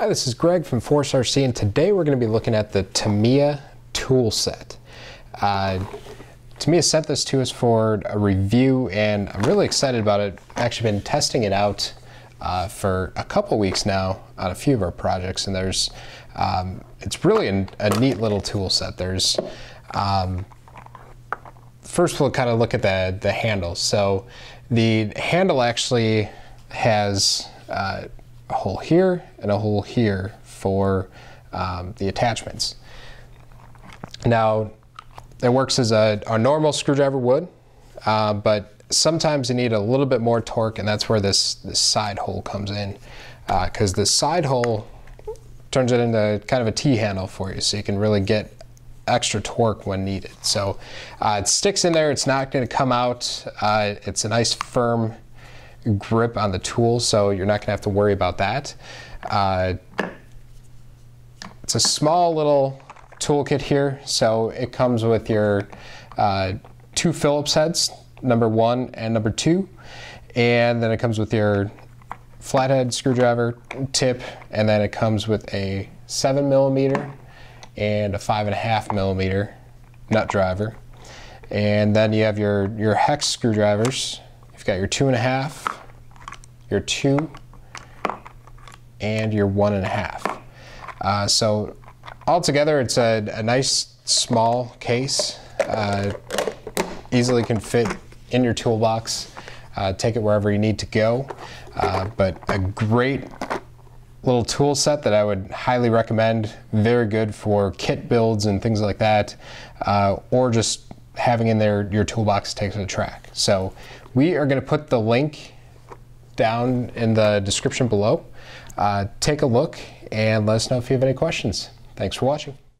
Hi, this is Greg from Force RC, and today we're going to be looking at the Tamiya tool set. Tamiya sent this to us for a review, and I'm really excited about it. I've actually been testing it out for a couple weeks now on a few of our projects, and there's it's really a neat little tool set. There's first we'll kind of look at the handle. So the handle actually has a hole here and a hole here for the attachments. Now, it works as a normal screwdriver would, but sometimes you need a little bit more torque, and that's where this side hole comes in, because the side hole turns it into kind of a T-handle for you, so you can really get extra torque when needed. So it sticks in there, it's not going to come out, it's a nice firm grip on the tool, so you're not going to have to worry about that. It's a small little toolkit here, so it comes with your two Phillips heads, number one and number two, and then it comes with your flathead screwdriver tip, and then it comes with a 7mm and a 5.5mm nut driver, and then you have your hex screwdrivers. You've got your 2.5, your 2, and your 1.5. So altogether, it's a nice small case. Easily can fit in your toolbox. Take it wherever you need to go. But a great little tool set that I would highly recommend. Very good for kit builds and things like that, or just having in there your toolbox takes a track. So we are going to put the link down in the description below. Take a look and let us know if you have any questions. Thanks for watching.